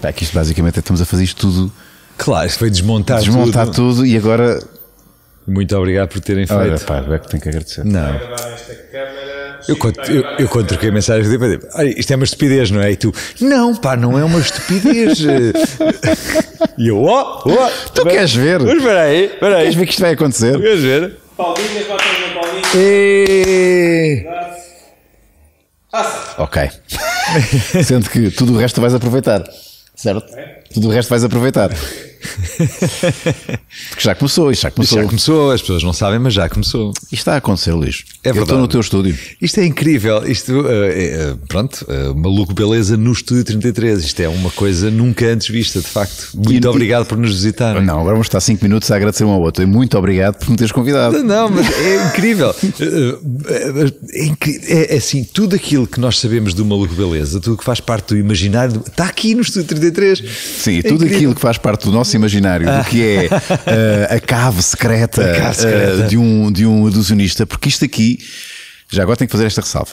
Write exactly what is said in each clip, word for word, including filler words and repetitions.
Pá, que isto basicamente é, estamos a fazer isto tudo. Claro, isto foi desmontar, desmontar tudo. tudo e agora. Muito obrigado por terem feito. Olha, pá, é que tenho que agradecer. Não. Eu quando, eu, eu quando troquei mensagens, isto é uma estupidez, não é? E tu, não, pá, não é uma estupidez. E eu, ó, oh, ó. Oh, tu queres ver? Mas espera aí, espera aí. Queres ver que isto vai acontecer? Tu queres ver? Paulinhas, batem na Paulinha. E... Ah, ok. Sendo que tudo o resto vais aproveitar. Certo? É? Tudo o resto vais aproveitar. Porque já começou, isto já começou. Já começou, as pessoas não sabem, mas já começou. Isto está a acontecer, Luís. É verdade. Eu estou no teu estúdio. Isto é incrível. Isto, uh, é, pronto, uh, Maluco Beleza no Estúdio trinta e três. Isto é uma coisa nunca antes vista, de facto. Muito e, obrigado e... por nos visitarem. Não, agora vamos estar cinco minutos a agradecer um ao outro. E muito obrigado por me teres convidado. Não, mas é incrível. É, incri... é assim, tudo aquilo que nós sabemos do Maluco Beleza, tudo que faz parte do imaginário, do... está aqui no Estúdio trinta e três. Sim, é tudo incrível. Aquilo que faz parte do nosso imaginário, ah. do que é uh, a cave secreta, a cave secreta. Uh, de, um, de um ilusionista, porque isto aqui, já agora tenho que fazer esta ressalva,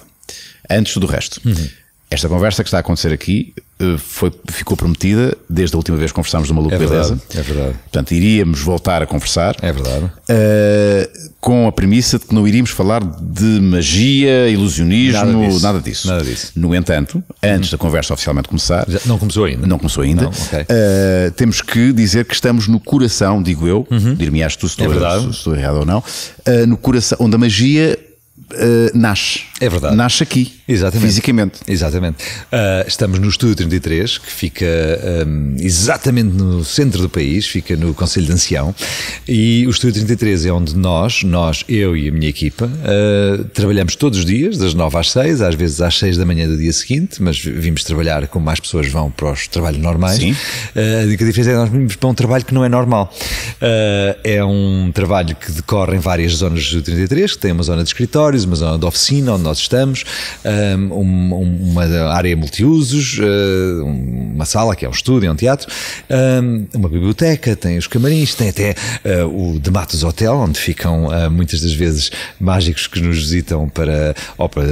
antes do resto. Uhum. Esta conversa que está a acontecer aqui uh, foi, ficou prometida desde a última vez que conversámos do Maluco é verdade, Beleza. É verdade. Portanto, iríamos voltar a conversar. É verdade. Uh, com a premissa de que não iríamos falar de magia, ilusionismo, nada disso. Nada disso. Nada disso. No entanto, antes uhum. da conversa oficialmente começar. Já não começou ainda. Não começou ainda. Não, okay. uh, temos que dizer que estamos no coração, digo eu, uhum. dir-me-ás tu se, é estou, se estou errado ou não, uh, no coração, onde a magia. Uh, nasce. É verdade. Nasce aqui. Exatamente. Fisicamente. Exatamente. Uh, estamos no Estúdio trinta e três, que fica um, exatamente no centro do país, fica no Conselho de Ancião. E o Estúdio trinta e três é onde nós, nós, eu e a minha equipa, uh, trabalhamos todos os dias, das nove às seis, às vezes às seis da manhã do dia seguinte, mas vimos trabalhar como mais pessoas vão para os trabalhos normais. Sim. Uh, a única diferença é que nós vimos para um trabalho que não é normal. Uh, é um trabalho que decorre em várias zonas do Estúdio trinta e três, que tem uma zona de escritório, uma zona de oficina onde nós estamos, um, uma área multiusos, uma sala que é um estúdio, é um teatro, uma biblioteca, tem os camarins, tem até o De Matos Hotel, onde ficam muitas das vezes mágicos que nos visitam para, ou para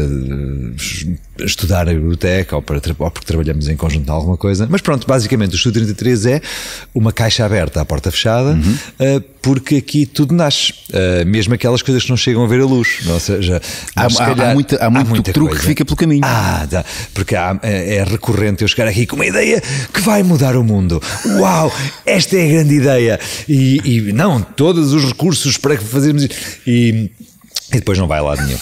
estudar a biblioteca ou, para, ou porque trabalhamos em conjunto em alguma coisa. Mas pronto, basicamente o Estúdio trinta e três é uma caixa aberta à porta fechada, uhum. porque aqui tudo nasce, mesmo aquelas coisas que não chegam a ver a luz, ou seja, Há, há, calhar, há, muita, há muito há muita truque coisa. Que fica pelo caminho. Ah, dá, porque há, é, é recorrente eu chegar aqui com uma ideia que vai mudar o mundo. Uau, esta é a grande ideia. E, e não, todos os recursos para fazermos isto. E... E depois não vai lá nenhum. Uh,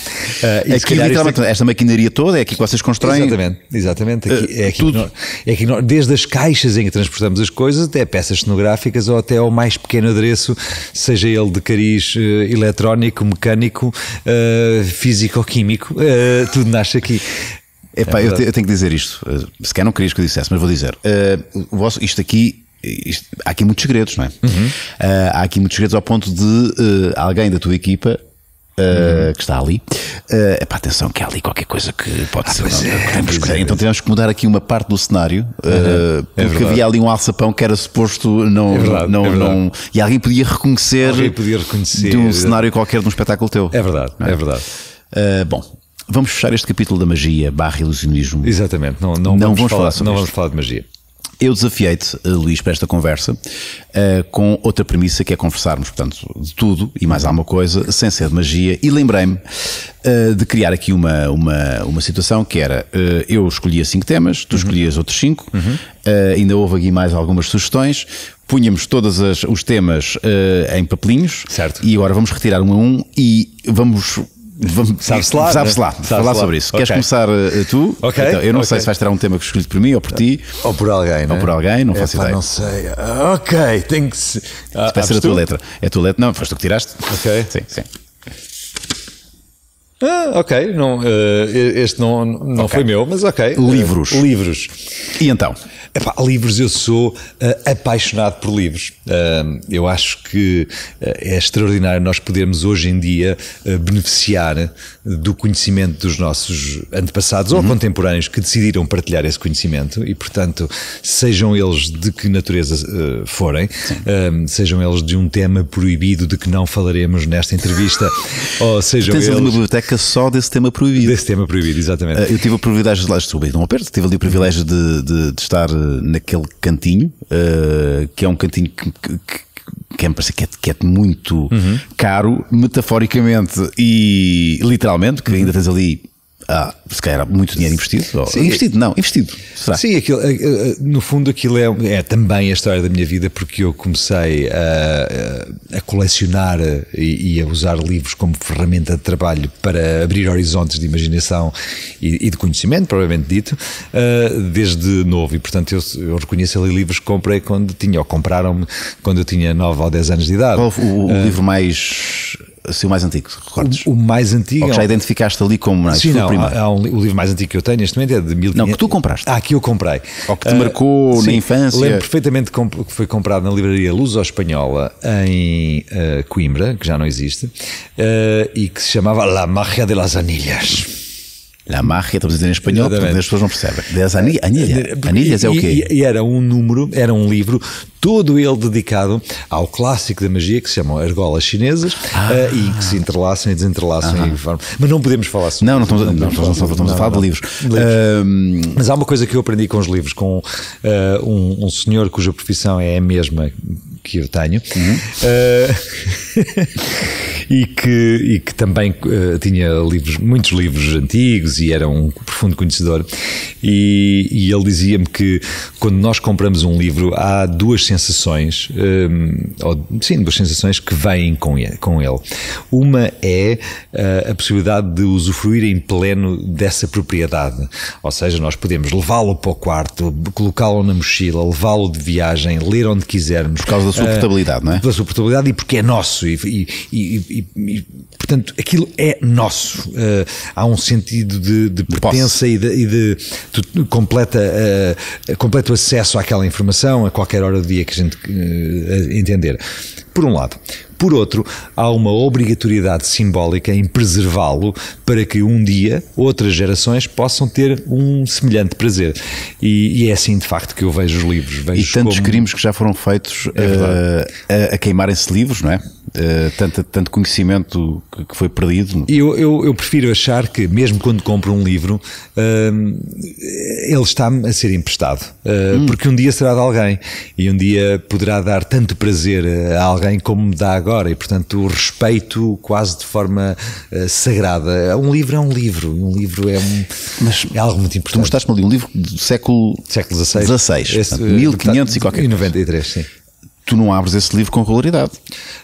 e aqui, literalmente, aqui... esta maquinaria toda é aqui que vocês constroem. Exatamente, exatamente. Aqui, uh, é, aqui tudo. Nós, é aqui nós, desde as caixas em que transportamos as coisas até peças cenográficas ou até ao mais pequeno adereço, seja ele de cariz uh, eletrónico, mecânico, uh, físico-químico, uh, tudo nasce aqui. Epá, é eu, te, eu tenho que dizer isto. Uh, se calhar não querias que eu dissesse, mas vou dizer. Uh, o vosso, isto aqui. Isto, há aqui muitos segredos, não é? Uhum. Uh, há aqui muitos segredos ao ponto de uh, alguém da tua equipa. Uhum. Uh, que está ali, uh, epá, atenção que há ali qualquer coisa que pode ah, ser não, é, que temos é, então tivemos que mudar aqui uma parte do cenário, uhum, uh, porque é havia ali um alçapão que era suposto não, é verdade, não, é não e alguém podia reconhecer, alguém podia reconhecer de um é cenário qualquer de um espetáculo teu. É verdade, é? é verdade. Uh, bom, vamos fechar este capítulo da magia barra ilusionismo. Exatamente, não, não, não vamos, vamos falar, falar não vamos falar de magia. Eu desafiei-te, Luís, para esta conversa uh, com outra premissa que é conversarmos, portanto, de tudo e mais alguma coisa, sem ser de magia. E lembrei-me uh, de criar aqui uma, uma, uma situação que era uh, eu escolhia cinco temas, tu uhum. escolhias outros cinco, uhum. uh, ainda houve aqui mais algumas sugestões. Punhamos todos as, os temas uh, em papelinhos. Certo. E agora vamos retirar um a um e vamos... Sabe-se lá, sabes lá, sabes falar lá. Sobre isso. Okay. Queres começar uh, tu? Okay. Então, eu não okay. sei se vais tirar um tema que escolhi por mim ou por ti. Ou por alguém, não é? Ou por alguém, não é, faço pá, ideia. Não sei. Ok, tem que se. Ah, vai ser a tua letra. É a tua letra. Não, foste tu que tiraste. Ok. Sim, sim. Ah, ok, não, uh, este não, não okay. foi meu, mas ok. Livros. Uh, livros. E então? Epá, livros, eu sou uh, apaixonado por livros. Uh, eu acho que uh, é extraordinário nós podermos hoje em dia uh, beneficiar do conhecimento dos nossos antepassados uhum. ou contemporâneos que decidiram partilhar esse conhecimento e, portanto, sejam eles de que natureza uh, forem, uh, sejam eles de um tema proibido de que não falaremos nesta entrevista, ou sejam eles... música só desse tema proibido. Desse tema proibido, exatamente. Eu tive o privilégio de lá subir, não aperto, tive ali o privilégio de, de, de estar naquele cantinho, uh, que é um cantinho que, que, que me parece que é, que é muito uhum. caro, metaforicamente e literalmente, que ainda tens ali. Ah, se calhar muito dinheiro investido? Sim, ou... Investido, não, investido. Será? Sim, aquilo, no fundo aquilo é, é também a história da minha vida, porque eu comecei a, a colecionar e, e a usar livros como ferramenta de trabalho para abrir horizontes de imaginação e, e de conhecimento, propriamente dito, desde novo. E portanto eu, eu reconheço ali livros que comprei quando tinha, ou compraram-me quando eu tinha nove ou dez anos de idade. Qual o, o ah, livro mais... Assim, o mais antigo, recordes? O, o mais antigo. Ou que já identificaste ali como mais? Sim, não, há, há um, o livro mais antigo que eu tenho neste momento é de mil e quinhentos. Não, que tu compraste. Ah, que eu comprei. Ou que te uh, marcou sim, na infância. Lembro perfeitamente que foi comprado na livraria Luso-espanhola em uh, Coimbra, que já não existe, uh, e que se chamava La Magia de las Anilhas. La Magia, estamos a dizer em espanhol, porque as pessoas não percebem. Das anilha, anilha. Anilhas é o quê? E, e era um número, era um livro, todo ele dedicado ao clássico da magia que se chamam argolas chinesas ah. uh, e que se entrelaçam e desentrelaçam. Ah. E, mas não podemos falar sobre não, não estamos, não, não, não, não, estamos não, a falar não, de livros. livros. Uh, mas há uma coisa que eu aprendi com os livros, com uh, um, um senhor cuja profissão é a mesma que eu tenho uhum. uh, e, que, e que também uh, tinha livros, muitos livros antigos e era um profundo conhecedor e, e ele dizia-me que quando nós compramos um livro há duas sensações um, ou, sim, duas sensações que vêm com ele, com ele. Uma é uh, a possibilidade de usufruir em pleno dessa propriedade, ou seja, nós podemos levá-lo para o quarto, colocá-lo na mochila, levá-lo de viagem, ler onde quisermos, por causa da sua portabilidade, não é? Da sua portabilidade e porque é nosso e, e, e, e, e portanto aquilo é nosso. Uh, há um sentido de, de pertença e de, e de, de completa, uh, completo acesso àquela informação a qualquer hora do dia que a gente uh, entender. Por um lado. Por outro, há uma obrigatoriedade simbólica em preservá-lo para que um dia outras gerações possam ter um semelhante prazer. E, e é assim de facto que eu vejo os livros. Vejo e tantos como... crimes que já foram feitos é uh, a, a queimarem-se livros, não é? Uh, tanto, tanto conhecimento que foi perdido. Eu, eu, eu prefiro achar que mesmo quando compro um livro uh, ele está-me a ser emprestado uh, hum. porque um dia será de alguém e um dia poderá dar tanto prazer a alguém como me dá agora e portanto respeito quase de forma uh, sagrada. Um livro é um livro, um livro é, um, mas é algo muito importante. Tu mostraste-me ali um livro do século século dezasseis, mil e quinhentos e qualquer noventa e três, sim. Tu não abres esse livro com regularidade?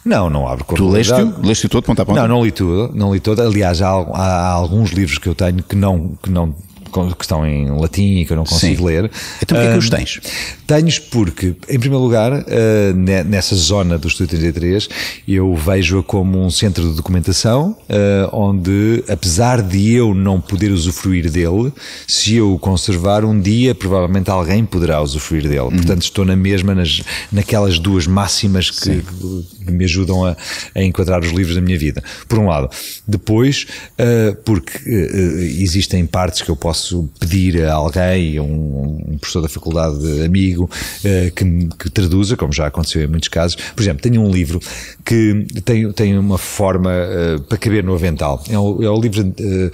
Não, não abro com tu regularidade. Tu leste-o todo, ponta a ponta? Não, não li tudo, não li todo. Aliás, há, há alguns livros que eu tenho que não... Que não que estão em latim e que eu não consigo Sim. ler. Então porquê é que os tens? Tenho porque, em primeiro lugar, nessa zona do Estúdio trinta e três, eu vejo-a como um centro de documentação, onde, apesar de eu não poder usufruir dele, se eu o conservar, um dia provavelmente alguém poderá usufruir dele. Uhum. Portanto, estou na mesma, nas, naquelas duas máximas que, que me ajudam a, a enquadrar os livros da minha vida. Por um lado. Depois, porque existem partes que eu posso Posso pedir a alguém, a um, um professor da faculdade amigo, uh, que, que traduza, como já aconteceu em muitos casos. Por exemplo, tenho um livro que tem, tem uma forma uh, para caber no avental. É o, é o livro uh,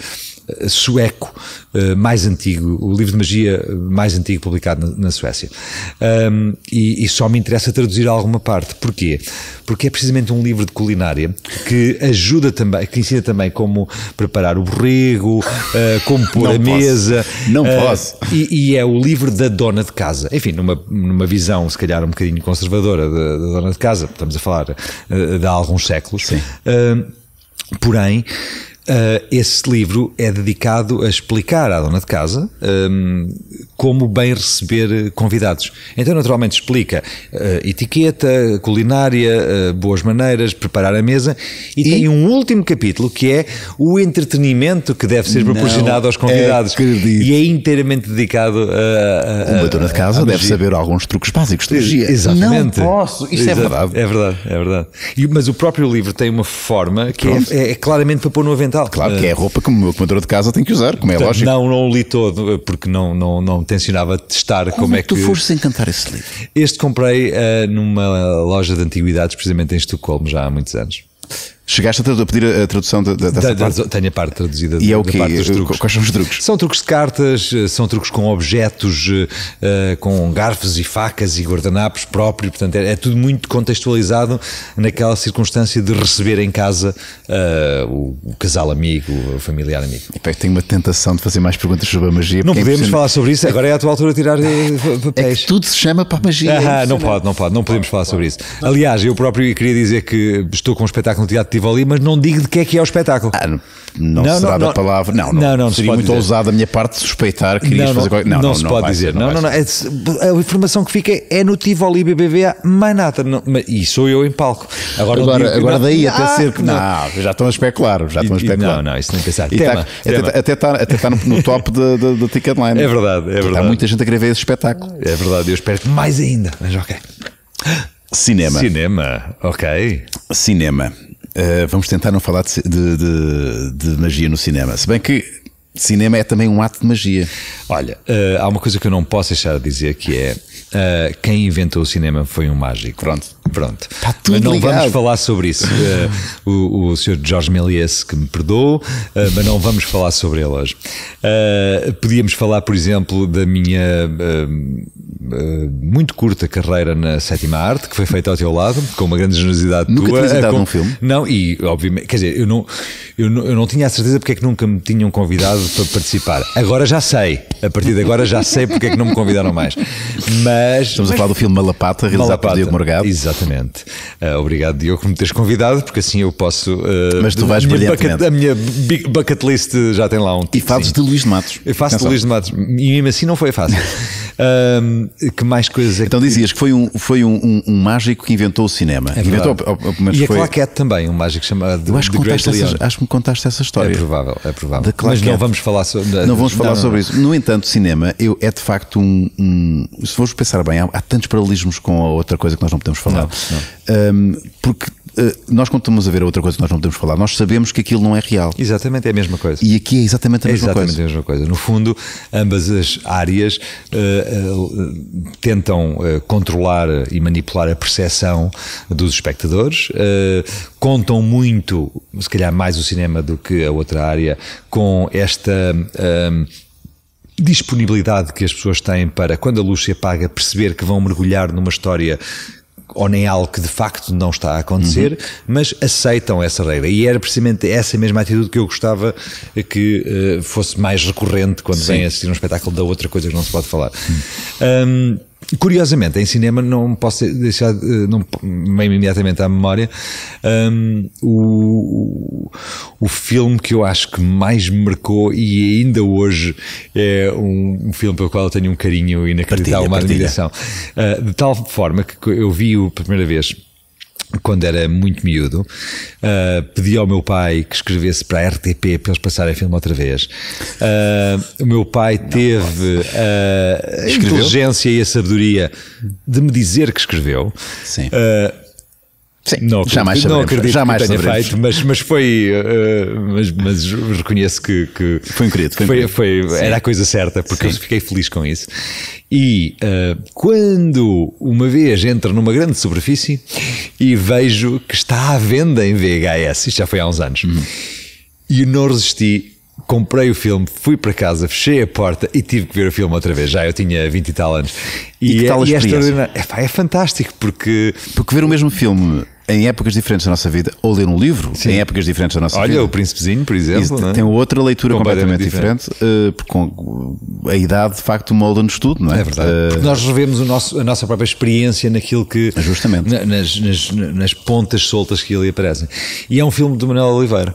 sueco uh, mais antigo, o livro de magia mais antigo publicado na, na Suécia. Um, e, e só me interessa traduzir alguma parte. Porquê? Porque é precisamente um livro de culinária que ajuda também, que ensina também como preparar o borrego, uh, como pôr a mesa. Não uh, posso. E, e é o livro da dona de casa. Enfim, numa, numa visão, se calhar, um bocadinho conservadora da, da dona de casa, estamos a falar uh, de há alguns séculos. Sim. Uh, porém, uh, esse livro é dedicado a explicar à dona de casa um, como bem receber convidados. Então, naturalmente, explica uh, etiqueta, culinária, uh, boas maneiras, preparar a mesa e, e tem um último capítulo que é o entretenimento que deve ser proporcionado aos convidados. Acredito. E é inteiramente dedicado a... a uma dona de casa a, a deve magia. Saber alguns truques básicos de magia. Exatamente. Não posso. Isto é verdade. É verdade, é verdade. E, mas o próprio livro tem uma forma que é, é, é claramente para pôr no avental. Claro, uh, que é a roupa que uma dona de casa tem que usar, como é portanto, lógico. Não, não o li todo, porque não, não, não tencionava testar como, como é que... tu foste encantar esse livro? Este comprei uh, numa loja de antiguidades, precisamente em Estocolmo, já há muitos anos. Chegaste a, a pedir a tradução da, da, dessa da, parte? Tenho a parte traduzida. E é o quê? Quais são os truques? São truques de cartas, são truques com objetos, uh, com garfos e facas e guardanapos próprios. Portanto, é, é tudo muito contextualizado naquela circunstância de receber em casa uh, o, o casal amigo, o familiar amigo. E, tenho uma tentação de fazer mais perguntas sobre a magia. Não podemos é falar sobre isso, agora é a tua altura de tirar papéis. É que tudo se chama para a magia. Ah, é não pode, não pode, não podemos falar sobre isso. Aliás, eu próprio queria dizer que estou com um espetáculo de teatro Tivoli, mas não digo de que é que é o espetáculo. Ah, não, não, não será não, da não, palavra. Não, não, não, não seria muito dizer. Ousado da minha parte suspeitar que irias fazer coisa. Não, não, não se não pode dizer. Ser, não, não, não, não. A informação que fica é no Tivoli B B V A, mais nada. Não, e sou eu em palco. Agora, agora, digo, agora não, daí não, até ah, ser que. Não, não, já estão a especular. Já estão a especular. Não, não, isso nem pensar. E tema, tá, tema. Até está até tá no, no top do ticketline. É verdade, é verdade. Há muita gente a querer ver esse espetáculo. É verdade, eu espero que mais ainda. Mas ok. Cinema. Cinema, ok. Cinema. Uh, vamos tentar não falar de, de, de, de magia no cinema. Se bem que cinema é também um ato de magia. Olha, uh, há uma coisa que eu não posso deixar de dizer, que é uh, quem inventou o cinema foi um mágico. Pronto, pronto. Está tudo ligado. Mas não vamos falar sobre isso. uh, o, o senhor Jorge Méliès que me perdoou, uh, mas não vamos falar sobre ele hoje. uh, Podíamos falar, por exemplo, da minha uh, Uh, muito curta carreira na sétima arte, que foi feita ao teu lado, com uma grande generosidade nunca tua. Nunca tinhas entrado num filme? Não, e obviamente, quer dizer, eu não, eu não, eu não tinha a certeza porque é que nunca me tinham convidado para participar. Agora já sei, a partir de agora já sei porque é que não me convidaram mais. Mas estamos mas, a falar do filme Mal Apata, realizado por Diogo Morgado. Exatamente. Uh, obrigado, Diogo, por me teres convidado, porque assim eu posso. Uh, mas tu vais brilhantemente. A minha big bucket list já tem lá um. E fazes de Luís de Matos. Eu faço de Luís de Matos. E mesmo assim não foi fácil. Um, que mais coisas é então que... dizias que foi, um, foi um, um, um mágico que inventou o cinema é inventou, mas e foi... a claquete também, um mágico chamado eu acho, que essas, acho que me contaste essa história. É provável, é provável. Mas não vamos falar sobre, não vamos falar não, não, sobre não. isso. No entanto, cinema eu, é de facto um, um se fores pensar bem, há, há tantos paralelismos com a outra coisa que nós não podemos falar não, não. Um, porque nós quando estamos a ver a outra coisa que nós não podemos falar, nós sabemos que aquilo não é real. Exatamente, é a mesma coisa. E aqui é exatamente a, é mesma, exatamente coisa. a mesma coisa. No fundo, ambas as áreas uh, uh, tentam uh, controlar e manipular a percepção dos espectadores, uh, contam muito, se calhar mais o cinema do que a outra área, com esta... Uh, disponibilidade que as pessoas têm para, quando a luz se apaga, perceber que vão mergulhar numa história... ou nem algo que de facto não está a acontecer, uhum. mas aceitam essa regra. E era precisamente essa mesma atitude que eu gostava que uh, fosse mais recorrente quando Sim. vem assistir um espetáculo da outra coisa que não se pode falar. Uhum. Um, Curiosamente, em cinema não posso deixar, não me imediatamente à memória, um, o, o filme que eu acho que mais me marcou e ainda hoje é um, um filme pelo qual eu tenho um carinho inacreditável, uma admiração, uh, de tal forma que eu vi-o pela primeira vez quando era muito miúdo, uh, pedi ao meu pai que escrevesse para a R T P para eles passarem a filme outra vez. Uh, o meu pai não, teve uh, a inteligência e a sabedoria de me dizer que escreveu. Sim. Uh, Sim, não acredito, jamais saberemos, não acredito jamais que tenha feito, mas, mas foi, uh, mas, mas reconheço que, que foi um querido, foi, foi, foi, foi era a coisa certa, porque Sim. eu fiquei feliz com isso. E uh, quando uma vez entro numa grande superfície e vejo que está à venda em V H S, isto já foi há uns anos, uhum. e não resisti. Comprei o filme, fui para casa, fechei a porta e tive que ver o filme outra vez. Já eu tinha vinte e tal anos. E, e que tal a experiência? É, é fantástico, porque... Porque ver o mesmo filme em épocas diferentes da nossa vida, ou ler um livro Sim. em épocas diferentes da nossa Olha, vida... Olha, o Príncipezinho, por exemplo. Né? Tem outra leitura completamente, completamente diferente, diferente. Uh, porque a idade, de facto, molda-nos tudo, não é? É verdade. Uh... Porque nós revemos o nosso, a nossa própria experiência naquilo que... Justamente. Na, nas, nas, nas pontas soltas que ali aparecem. E é um filme de Manuel Oliveira.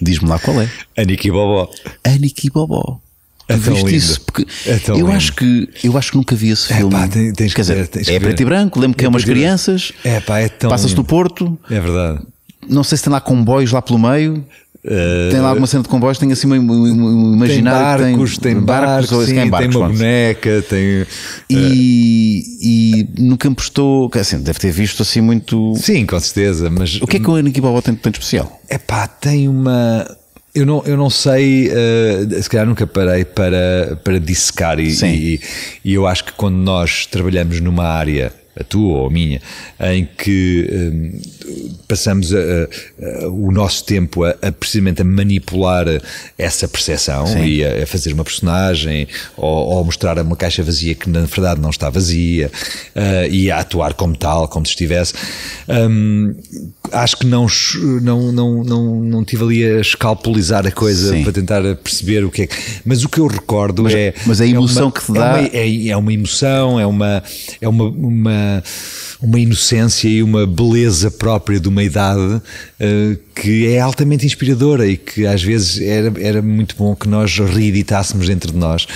Diz-me lá qual é. Aniki-Bóbó. Aniki-Bóbó. É tão lindo. Isso? Porque é tão eu, lindo. Acho que, eu acho que nunca vi esse filme. É, pá, tens, tens Quer dizer, ver, tens é preto e branco, lembro que é, é umas crianças. É, pá, é tão Passas lindo. no Porto. É verdade. Não sei se tem lá comboios lá pelo meio. Uh, tem lá alguma cena de comboios, tem assim um, um, um imaginário. Tem barcos, tem, tem barcos, barcos, sim, tem, barcos tem uma pronto. boneca, tem. E, uh, e nunca me prestou. Assim, deve ter visto assim muito. Sim, com certeza. Mas o que é que o Aniki-Bóbó tem de tanto especial? É pá, tem uma. Eu não, eu não sei, uh, se calhar nunca parei para, para dissecar. E, e, e eu acho que quando nós trabalhamos numa área a tua ou a minha, em que um, passamos a, a, a, o nosso tempo a, a precisamente a manipular essa percepção e a, a fazer uma personagem ou, ou mostrar uma caixa vazia que na verdade não está vazia uh, e a atuar como tal, como se estivesse. Um, acho que não, não, não, não, não tive ali a escalpelizar a coisa Sim. para tentar perceber o que é que, mas o que eu recordo mas, é... Mas a emoção é uma, que te dá... É uma, é, é uma emoção, é uma... É uma, uma uma inocência e uma beleza própria de uma idade uh, que é altamente inspiradora e que às vezes era, era muito bom que nós reeditássemos entre nós,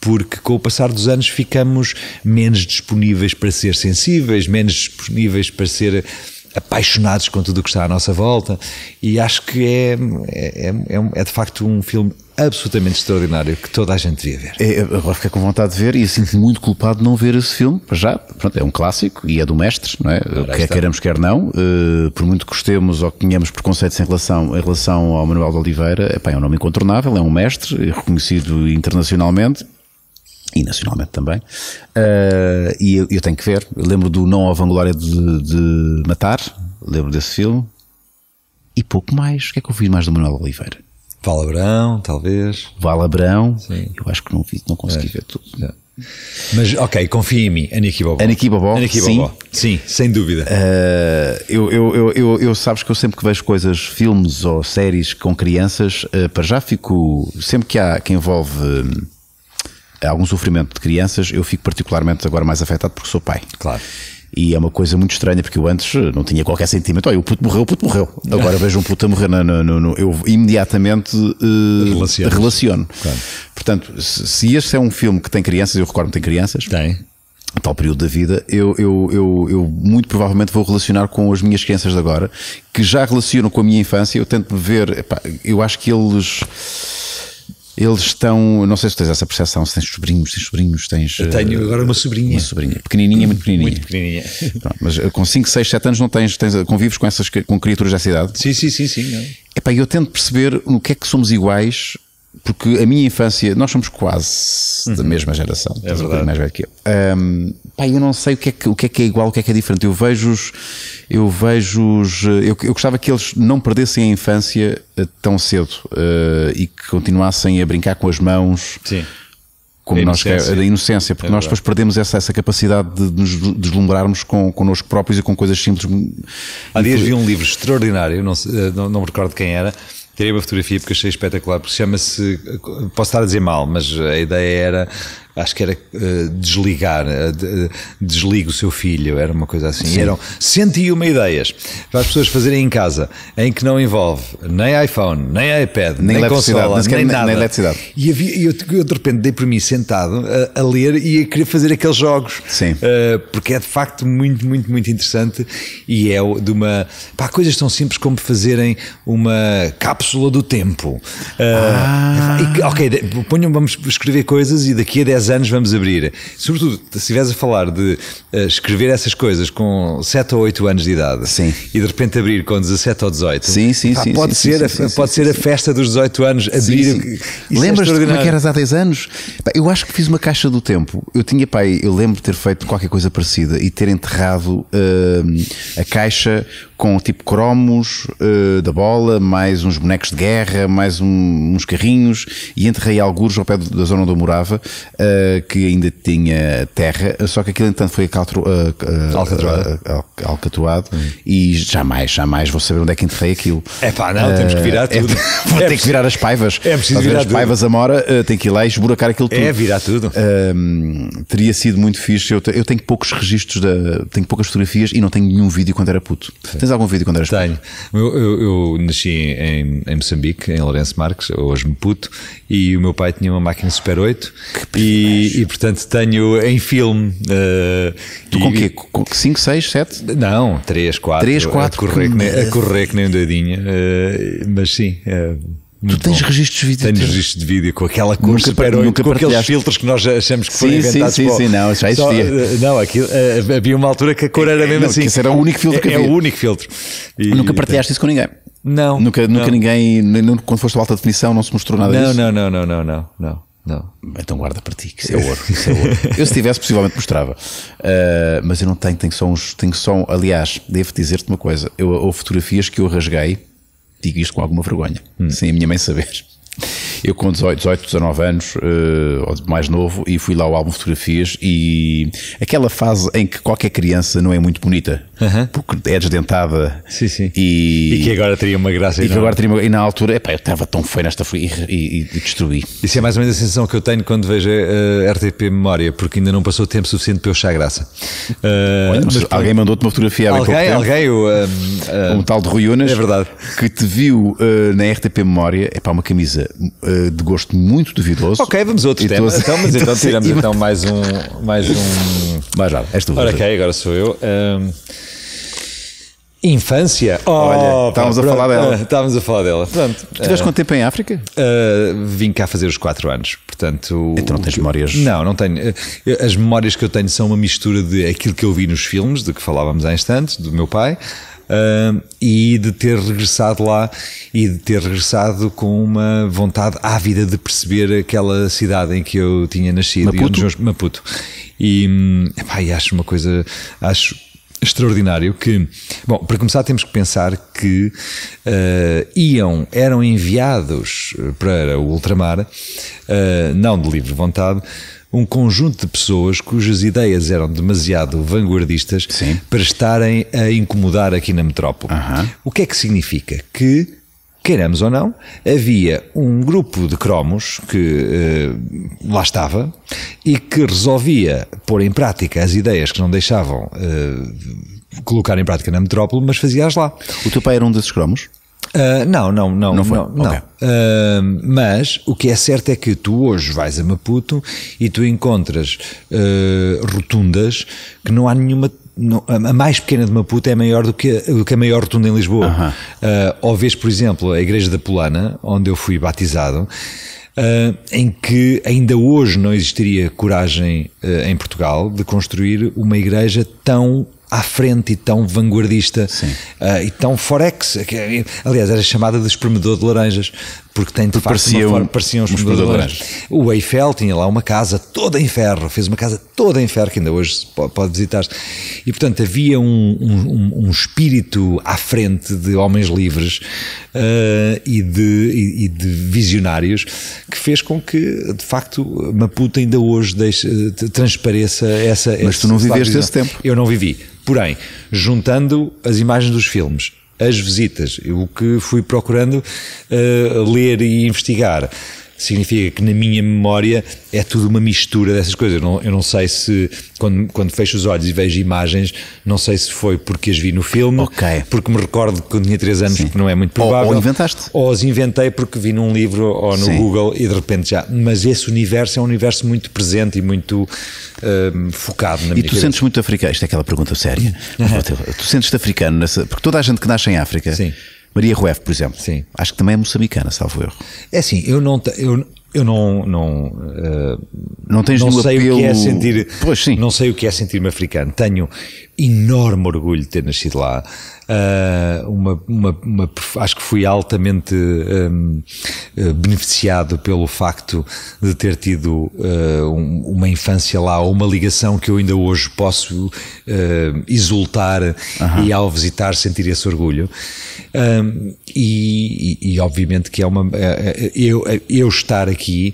porque com o passar dos anos ficamos menos disponíveis para ser sensíveis, menos disponíveis para ser apaixonados com tudo o que está à nossa volta, e acho que é, é, é, é de facto um filme absolutamente extraordinário que toda a gente devia ver. É, agora fiquei com vontade de ver e sinto-me muito culpado de não ver esse filme. Já, pronto, é um clássico e é do mestre, não é? Ora, quer queiramos, quer não. Uh, por muito que gostemos ou que tenhamos preconceitos em relação, em relação ao Manuel Oliveira, epá, é um nome incontornável, é um mestre reconhecido internacionalmente e nacionalmente também. Uh, e eu, eu tenho que ver. Eu lembro do Não à Vanglória de, de Matar, lembro desse filme e pouco mais. O que é que eu vi mais do Manuel Oliveira? Val Abraão, talvez. Val Abraão, Sim. eu acho que não vi, não consegui é. ver tudo. É. Mas, ok, confia em mim, Aniki-Bóbó. Aniki-Bóbó, Aniki-Bóbó. Sim. Sim, sem dúvida. Uh, eu, eu, eu, eu, eu, sabes que eu sempre que vejo coisas, filmes ou séries com crianças, uh, para já fico, sempre que há, que envolve um, algum sofrimento de crianças, eu fico particularmente agora mais afetado porque sou pai. Claro. E é uma coisa muito estranha, porque eu antes não tinha qualquer sentimento. Olha, o puto morreu, o puto morreu. Agora vejo um puto a morrer, no, no, no, eu imediatamente uh, relaciono. Claro. Portanto, se este é um filme que tem crianças, eu recordo que tem crianças, tem a tal período da vida, eu, eu, eu, eu muito provavelmente vou relacionar com as minhas crianças de agora, que já relacionam com a minha infância. Eu tento ver, epá, eu acho que eles... Eles estão, não sei se tens essa percepção, se tens sobrinhos, tens sobrinhos, tens... Eu tenho agora uma sobrinha. Uma sobrinha, pequenininha, muito pequenininha. Muito pequenininha. Pronto, mas com cinco, seis, sete anos não tens, tens convives com essas, com criaturas dessa idade? Sim, sim, sim, sim. Epá, eu tento perceber no que é que somos iguais, porque a minha infância, nós somos quase uhum. da mesma geração. É verdade. Mais velho que eu. Um, pá, eu não sei o que, é que, o que é que é igual, o que é que é diferente. Eu vejo-os, eu vejo-os, eu, eu gostava que eles não perdessem a infância tão cedo uh, e que continuassem a brincar com as mãos. Sim. Como a nós inocência. Da inocência, porque é nós depois perdemos essa, essa capacidade de nos deslumbrarmos com, connosco próprios e com coisas simples. Há dias vi um livro extraordinário, não, não, não me recordo quem era. Tirei uma fotografia porque achei espetacular, porque chama-se, posso estar a dizer mal, mas a ideia era, acho que era uh, desligar, uh, de, desliga o seu filho, era uma coisa assim. E eram cento e uma ideias para as pessoas fazerem em casa, em que não envolve nem iPhone, nem iPad, nem, nem consola, nem, nem nada. Nem eletricidade. E havia, eu, eu de repente dei por mim sentado a, a ler e a querer fazer aqueles jogos, Sim. Uh, porque é de facto muito, muito, muito interessante e é de uma, pá, coisas tão simples como fazerem uma cápsula do tempo. Uh, ah. e, ok, ponham, vamos escrever coisas e daqui a dez anos vamos abrir. Sobretudo, se estiveres a falar de uh, escrever essas coisas com sete ou oito anos de idade sim. e de repente abrir com dezassete ou dezoito, sim, sim, pá, sim, pode, sim, ser, sim, a, sim, pode sim, ser a festa dos dezoito anos. Abrir. Lembras-te é como é que eras há dez anos? Eu acho que fiz uma caixa do tempo. Eu tinha, pai, eu lembro de ter feito qualquer coisa parecida e ter enterrado uh, a caixa com tipo cromos uh, da bola, mais uns bonecos de guerra, mais um, uns carrinhos, e enterrei algures ao pé da zona onde eu morava, uh, que ainda tinha terra, só que aquilo entanto foi uh, uh, alcatruado, uh, uh, alcatruado hum. e jamais, jamais vou saber onde é que enterrei aquilo. É pá, não, uh, temos que virar tudo. É, vou é ter que virar as paivas. É preciso virar as tudo. Paivas a mora, uh, tem que ir lá e esburacar aquilo tudo. É, virar tudo. Uh, teria sido muito fixe. Eu, te, eu tenho poucos registros, da, tenho poucas fotografias e não tenho nenhum vídeo quando era puto. Sim. Tens algum vídeo quando eras puto? Tenho. Eu, eu, eu nasci em em Moçambique, em Lourenço Marques, hoje Maputo, e o meu pai tinha uma máquina Super oito e, e portanto tenho em filme uh, tu com o quê? Com cinco, seis, sete? Não, três, quatro, três, quatro, a correr que nem, a correr que nem um doidinho, uh, mas sim, uh, muito tu tens bom. Registros de vídeo? Tenho registros de vídeo com aquela cor nunca, super nunca oito, com aqueles filtros que nós achamos que foram sim, inventados. Sim, sim, sim, não, já existia. Só, não, aquilo, havia uma altura que a cor era mesmo não, assim. Esse era o único filtro que havia. É o único filtro. E, nunca partilhaste então, isso com ninguém? Não. Nunca, nunca não. Ninguém, quando foste à alta definição, não se mostrou nada não, disso? Não, não, não, não, não, não. Não. Então guarda para ti, que isso é ouro. Isso é ouro. Eu, se tivesse, possivelmente mostrava. Uh, mas eu não tenho, tenho só uns. Tenho só, aliás, devo dizer-te uma coisa: eu, houve fotografias que eu rasguei, digo isto com alguma vergonha, hum. sem a minha mãe saber. Eu, com dezoito, dezenove anos, ou mais novo, e fui lá ao álbum de fotografias, e aquela fase em que qualquer criança não é muito bonita, uhum. porque é desdentada, sim, sim. E, e que agora teria uma graça. E, que agora teria uma, e na altura, epá, eu estava tão feio nesta e, e, e destruí. Isso é mais ou menos a sensação que eu tenho quando vejo a R T P Memória, porque ainda não passou tempo suficiente para eu achar graça. Uh, Olha, mas mas alguém mandou-te uma fotografia. Alguém, alguém o, um, um, um tal de Rui Unas, é verdade, que te viu uh, na R T P Memória, epá, uma camisa de gosto muito duvidoso. Ok, vamos a outro e tema. Então, mas então tiramos então mais um. Mais um. Mais nada. Ora, ok, agora sou eu. Um... Infância. Oh, olha, estávamos pronto, a falar dela. Estávamos a falar dela. Pronto. Tiveste uh, quanto tempo em África? Uh, vim cá fazer os quatro anos. Portanto, então não tens eu, memórias? Não, não tenho. As memórias que eu tenho são uma mistura de aquilo que eu vi nos filmes, de que falávamos há instantes, do meu pai. Uh, e de ter regressado lá e de ter regressado com uma vontade ávida de perceber aquela cidade em que eu tinha nascido, Maputo, e, Maputo. e, epá, e acho uma coisa, acho extraordinário que, bom, para começar temos que pensar que uh, iam, eram enviados para o ultramar, uh, não de livre vontade, um conjunto de pessoas cujas ideias eram demasiado vanguardistas, sim, para estarem a incomodar aqui na metrópole. Uhum. O que é que significa? Que, queiramos ou não, havia um grupo de cromos que uh, lá estava e que resolvia pôr em prática as ideias que não deixavam uh, colocar em prática na metrópole, mas fazia-as lá. O teu pai era um desses cromos? Uh, não, não, não, não, não, não. Okay. Uh, mas o que é certo é que tu hoje vais a Maputo e tu encontras uh, rotundas que não há nenhuma. Não, a mais pequena de Maputo é maior do que a, do que a maior rotunda em Lisboa. Uh-huh. uh, Ou vês, por exemplo, a igreja da Pulana, onde eu fui batizado, Uh, em que ainda hoje não existiria coragem uh, em Portugal de construir uma igreja tão à frente e tão vanguardista, uh, e tão forex. Que, aliás, era chamada de espremedor de laranjas, porque tem de porque facto parecia uma forma, um, parecia um espremedor de, de laranjas. O Eiffel tinha lá uma casa toda em ferro, fez uma casa toda em ferro que ainda hoje pode visitar. E portanto havia um, um, um espírito à frente de homens livres uh, e, de, e, e de visionários, que fez com que, de facto, Maputo ainda hoje deixe, transpareça essa... Mas esse, tu não viveste esse tempo. Eu não vivi. Porém, juntando as imagens dos filmes, as visitas, o que fui procurando uh, ler e investigar, significa que na minha memória é tudo uma mistura dessas coisas. Eu não, eu não sei se, quando, quando fecho os olhos e vejo imagens, não sei se foi porque as vi no filme, okay, porque me recordo quando tinha três anos, sim, que não é muito provável. Ou, ou inventaste. Ou as inventei porque vi num livro ou no, sim, Google e de repente já. Mas esse universo é um universo muito presente e muito um, focado na minha. E tu cabeça. Sentes muito africano? Isto é aquela pergunta séria. Uhum. Tu sentes-te africano nessa... Porque toda a gente que nasce em África... Sim. Maria Rueff, por exemplo, sim, acho que também é moçambicana, salvo erro. É assim, eu não... Eu... Eu não não, uh, não, tens não sei apelo... o que é sentir, pois, sim. Não sei o que é sentir-me africano. Tenho enorme orgulho de ter nascido lá. Uh, uma, uma, uma, acho que fui altamente um, uh, beneficiado pelo facto de ter tido uh, um, uma infância lá, ou uma ligação que eu ainda hoje posso uh, exultar, uh-huh, e ao visitar sentir esse orgulho. Um, e, e, e obviamente que é uma... É, é, eu, eu estar aqui Aqui,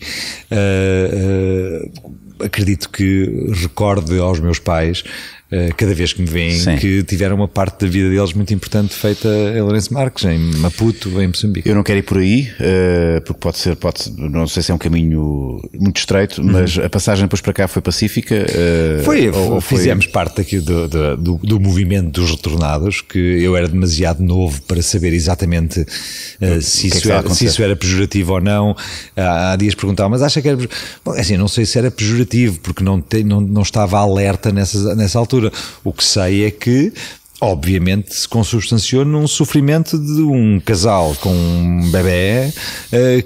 uh, uh, acredito que recorde aos meus pais, uh, cada vez que me veem, sim, que tiveram uma parte da vida deles muito importante feita em Lourenço Marques, em Maputo, em Moçambique. Eu não quero ir por aí, uh, porque pode ser, pode, não sei se é um caminho muito estreito, uhum, mas a passagem depois para cá foi pacífica? Uh, foi, ou, ou fizemos foi... parte aqui do, do, do, do movimento dos retornados, que eu era demasiado novo para saber exatamente uh, se, isso é era, se isso era pejorativo ou não. Há dias perguntavam, mas acha que era... Bom, assim, não sei se era pejorativo, porque não, te, não, não estava alerta nessa, nessa altura. O que sei é que obviamente se consubstanciou num sofrimento de um casal com um bebê uh,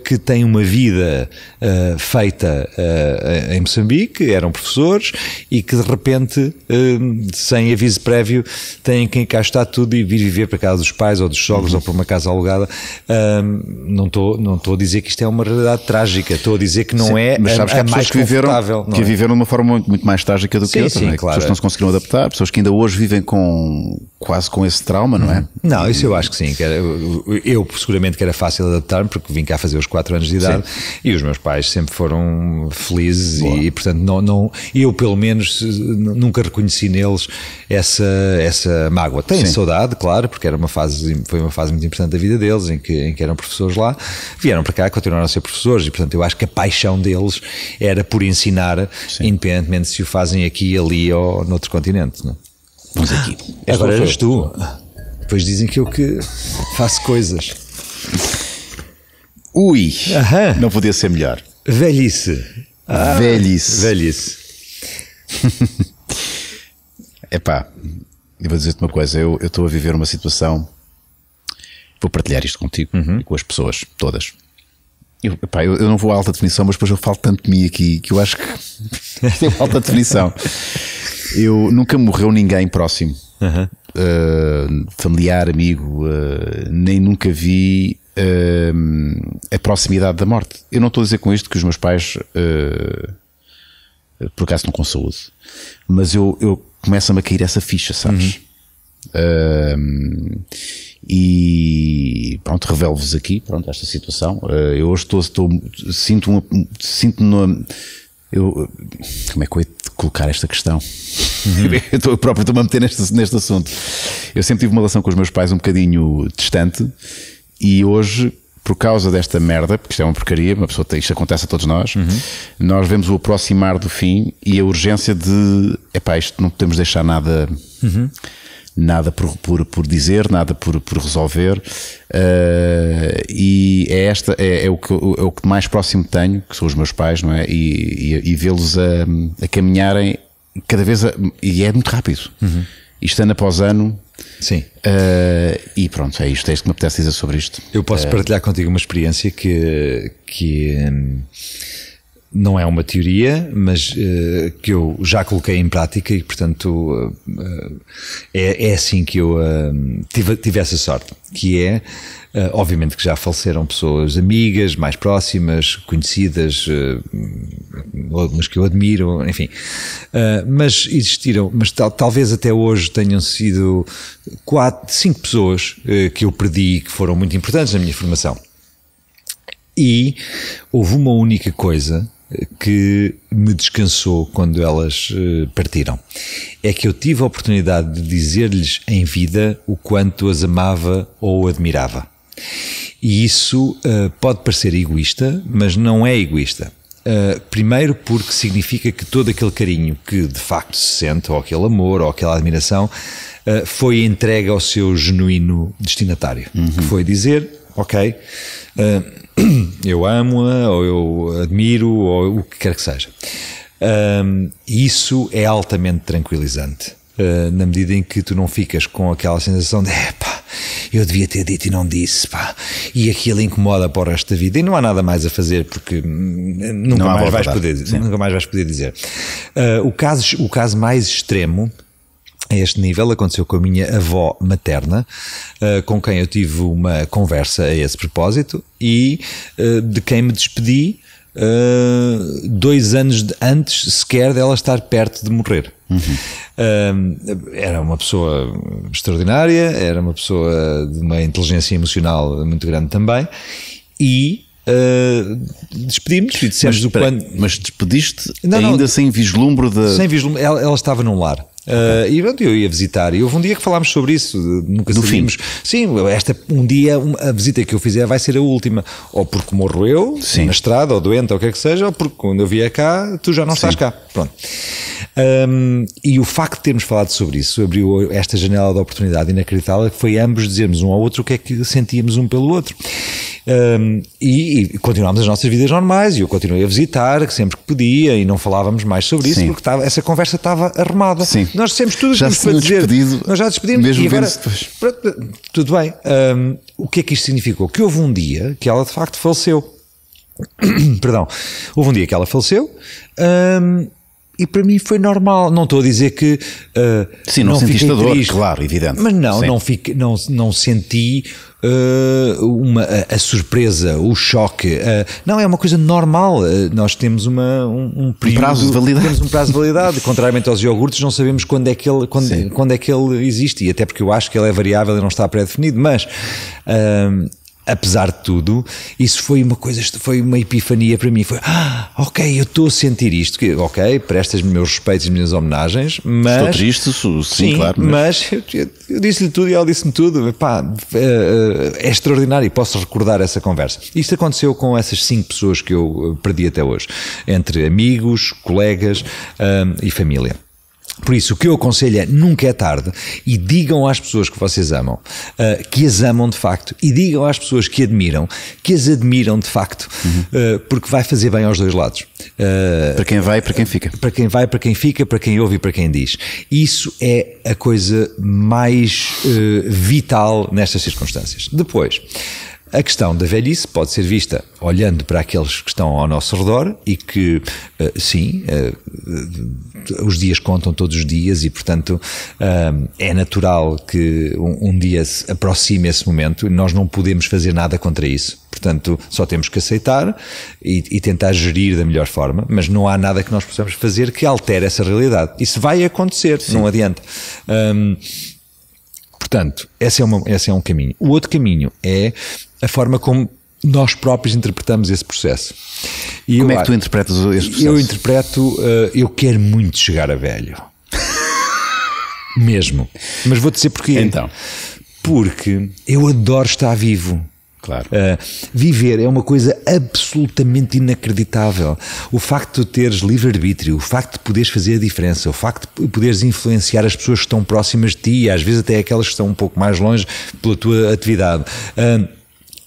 que tem uma vida uh, feita uh, em Moçambique, eram professores e que de repente, uh, sem aviso prévio, têm que encaixar tudo e vir viver para casa dos pais ou dos sogros, uhum, ou para uma casa alugada. Uh, não estou não estou a dizer que isto é uma realidade trágica, estou a dizer que não, sim, é, mas sabes a, que há a mais que viveram, confortável. Que é? viveram de uma forma muito, muito mais trágica do que sim, outra, sim, não é? Claro. Pessoas que não se conseguiram adaptar, pessoas que ainda hoje vivem com quase com esse trauma, não é? Não, isso eu acho que sim, que era, eu, eu seguramente que era fácil adaptar-me porque vim cá fazer os quatro anos de idade, sim, e os meus pais sempre foram felizes e, e portanto não, não, eu pelo menos nunca reconheci neles essa, essa mágoa. Tenho saudade, claro, porque era uma fase, foi uma fase muito importante da vida deles em que, em que eram professores lá, vieram para cá, continuaram a ser professores e portanto eu acho que a paixão deles era por ensinar, sim, independentemente se o fazem aqui, ali ou noutro continente, não é? Vamos aqui. Agora eras tu. Depois dizem que eu que faço coisas. Ui, aham, não podia ser melhor. Velhice. Ah, velhice. Velhice. Epá, eu vou dizer-te uma coisa. Eu estou a viver uma situação. Vou partilhar isto contigo, uhum, e com as pessoas todas. Eu, epá, eu, eu não vou à alta definição, mas depois eu falo tanto de mim aqui que eu acho que tem alta definição. Eu nunca morreu ninguém próximo, uhum, uh, familiar, amigo, uh, nem nunca vi uh, a proximidade da morte. Eu não estou a dizer com isto que os meus pais, uh, por acaso, não com saúde, mas eu, eu começo-me a cair essa ficha, sabes? Uhum. Uh, e pronto, revelo-vos aqui, pronto, esta situação. Uh, eu hoje estou, estou sinto uma, sinto uma, eu, como é que eu ia colocar esta questão? Uhum. eu, tô, eu próprio estou-me a meter neste, neste assunto. Eu sempre tive uma relação com os meus pais um bocadinho distante e hoje, por causa desta merda, porque isto é uma porcaria, uma pessoa, isto acontece a todos nós, uhum, nós vemos o aproximar do fim e a urgência de, epá, isto não podemos deixar nada, uhum, nada por, por, por dizer, nada por, por resolver, uh, e é, esta, é, é, o que, é o que mais próximo tenho, que são os meus pais, não é? E, e, e vê-los a, a caminharem cada vez, a, e é muito rápido, uhum, isto ano após ano, sim, uh, e pronto, é isto, é isto que me apetece dizer sobre isto. Eu posso uh, partilhar contigo uma experiência que... que um... não é uma teoria, mas uh, que eu já coloquei em prática e, portanto, uh, uh, é, é assim que eu uh, tive, tive essa sorte, que é, uh, obviamente que já faleceram pessoas amigas, mais próximas, conhecidas, uh, algumas que eu admiro, enfim, uh, mas existiram, mas tal, talvez até hoje tenham sido quatro, cinco pessoas uh, que eu perdi e que foram muito importantes na minha formação. E houve uma única coisa que me descansou quando elas partiram, é que eu tive a oportunidade de dizer-lhes em vida o quanto as amava ou admirava. E isso uh, pode parecer egoísta, mas não é egoísta. Uh, primeiro porque significa que todo aquele carinho que de facto se sente, ou aquele amor, ou aquela admiração, uh, foi entregue ao seu genuíno destinatário, uhum, que foi dizer, ok, uh, eu amo-a, ou eu admiro, ou o que quer que seja. Um, isso é altamente tranquilizante, uh, na medida em que tu não ficas com aquela sensação de epá, eu devia ter dito e não disse, pá, e aquilo incomoda para o resto da vida e não há nada mais a fazer porque nunca, não mais, vais poder, nunca mais vais poder dizer. Uh, o caso, o caso mais extremo a este nível aconteceu com a minha avó materna, uh, com quem eu tive uma conversa a esse propósito e uh, de quem me despedi uh, dois anos de antes sequer dela estar perto de morrer. Uhum. Uh, era uma pessoa extraordinária, era uma pessoa de uma inteligência emocional muito grande também e... Uh, despedimos e dissemos o quando... Mas despediste não, ainda não, sem vislumbro de... Sem vislumbro, ela, ela estava num lar, uh, e pronto, eu ia visitar e houve um dia que falámos sobre isso, nunca sabíamos. Sim, esta, um dia a visita que eu fizer vai ser a última, ou porque morro eu, sim, na estrada, ou doente, ou o que é que seja, ou porque quando eu vier cá, tu já não, sim, estás cá, pronto. Um, e o facto de termos falado sobre isso abriu esta janela de oportunidade inacreditável que foi ambos dizermos um ao outro o que é que sentíamos um pelo outro. Um, e, e continuámos as nossas vidas normais, e eu continuei a visitar sempre que podia, e não falávamos mais sobre isso. Sim. Porque tava, essa conversa estava arrumada. Sim. Nós dissemos tudo o que tínhamos para dizer. Despedido, nós já despedimos. Mesmo e agora, pronto, tudo bem. Um, o que é que isto significou? Que houve um dia que ela de facto faleceu. Perdão, houve um dia que ela faleceu, um, e para mim foi normal. Não estou a dizer que uh, sim, não, não sentiste a dor, claro, evidente. Mas não, não, fiquei, não, não senti uh, uma, a, a surpresa, o choque. Uh, não, é uma coisa normal. Uh, nós temos uma, um, um, período, um prazo de validade. Temos um prazo de validade. Contrariamente aos iogurtes, não sabemos quando é, que ele, quando, quando é que ele existe. E até porque eu acho que ele é variável e não está pré-definido. Mas... Uh, apesar de tudo, isso foi uma coisa, foi uma epifania para mim. Foi, ah, ok, eu estou a sentir isto. Que, ok, prestas-me meus respeitos e minhas homenagens, mas... Estou triste, sim, sim, claro. Mas, mas eu, eu disse-lhe tudo e ela disse-me tudo. Pá, é, é extraordinário e posso recordar essa conversa. Isto aconteceu com essas cinco pessoas que eu perdi até hoje. Entre amigos, colegas um, e família. Por isso, o que eu aconselho é, nunca é tarde, e digam às pessoas que vocês amam, uh, que as amam de facto, e digam às pessoas que admiram, que as admiram de facto, uhum. uh, porque vai fazer bem aos dois lados. Uh, para quem vai e para quem fica. Para quem vai, para quem fica, para quem ouve e para quem diz. Isso é a coisa mais uh, vital nestas circunstâncias. Depois... A questão da velhice pode ser vista olhando para aqueles que estão ao nosso redor e que, sim, os dias contam todos os dias e, portanto, é natural que um dia se aproxime esse momento e nós não podemos fazer nada contra isso. Portanto, só temos que aceitar e, e tentar gerir da melhor forma, mas não há nada que nós possamos fazer que altere essa realidade. Isso vai acontecer, sim. Não adianta. Um, portanto, esse é, uma, esse é um caminho. O outro caminho é... a forma como nós próprios interpretamos esse processo. E como eu, é que tu interpretas esse processo? Eu interpreto, uh, eu quero muito chegar a velho. Mesmo. Mas vou-te dizer porquê. Então. Porque eu adoro estar vivo. Claro. Uh, viver é uma coisa absolutamente inacreditável. O facto de teres livre-arbítrio, o facto de poderes fazer a diferença, o facto de poderes influenciar as pessoas que estão próximas de ti e às vezes até aquelas que estão um pouco mais longe pela tua atividade. Uh,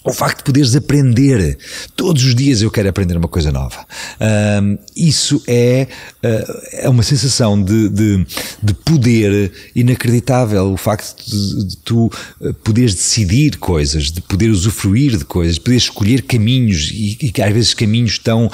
O facto de poderes aprender. Todos os dias eu quero aprender uma coisa nova. Um, isso é, é uma sensação de, de, de poder inacreditável. O facto de, de tu poderes decidir coisas, de poder usufruir de coisas, de poder escolher caminhos e, e que às vezes caminhos tão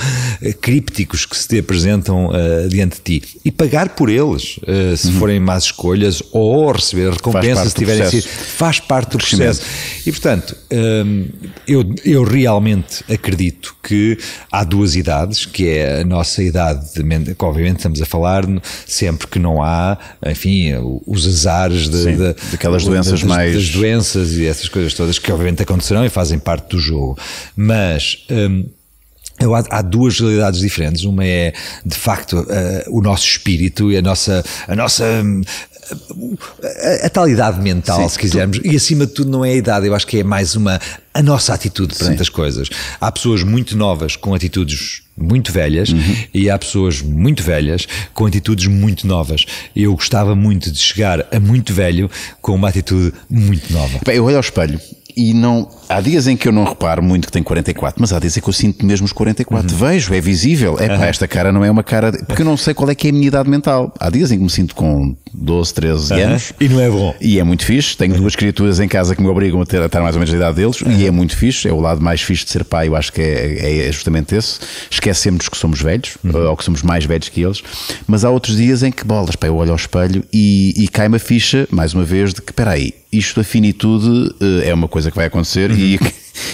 crípticos que se te apresentam uh, diante de ti. E pagar por eles, uh, se uhum. forem más escolhas, ou receber recompensas se tiverem sido. Faz parte do processo. E portanto... Um, Eu, eu realmente acredito que há duas idades, que é a nossa idade, de, que obviamente estamos a falar sempre que não há, enfim, os azares de, Sim, de, daquelas de, doenças das, mais... das doenças e essas coisas todas que obviamente acontecerão e fazem parte do jogo, mas... Hum, Eu, há, há duas realidades diferentes. Uma é, de facto, uh, o nosso espírito e a nossa, a nossa, um, a, a tal idade mental, sim, se quisermos. Tu... E acima de tudo não é a idade, eu acho que é mais uma, a nossa atitude perante as coisas. Há pessoas muito novas com atitudes muito velhas uhum. e há pessoas muito velhas com atitudes muito novas. Eu gostava muito de chegar a muito velho com uma atitude muito nova. Bem, eu olho ao espelho. E não, há dias em que eu não reparo muito que tenho quarenta e quatro, mas há dias em que eu sinto mesmo os quarenta e quatro. Uhum. Vejo, é visível. É pá, uhum. esta cara não é uma cara. De, porque eu não sei qual é que é a minha idade mental. Há dias em que me sinto com doze, treze uhum. anos. E não é bom. E é muito fixe. Tenho uhum. duas criaturas em casa que me obrigam a, ter, a estar mais ou menos a idade deles. Uhum. E é muito fixe. É o lado mais fixe de ser pai. Eu acho que é, é justamente esse. Esquecemos que somos velhos, uhum. ou que somos mais velhos que eles. Mas há outros dias em que, bolas, pá, eu olho ao espelho e, e cai-me a ficha, mais uma vez, de que, espera aí, isto a finitude é uma coisa que vai acontecer uhum. e,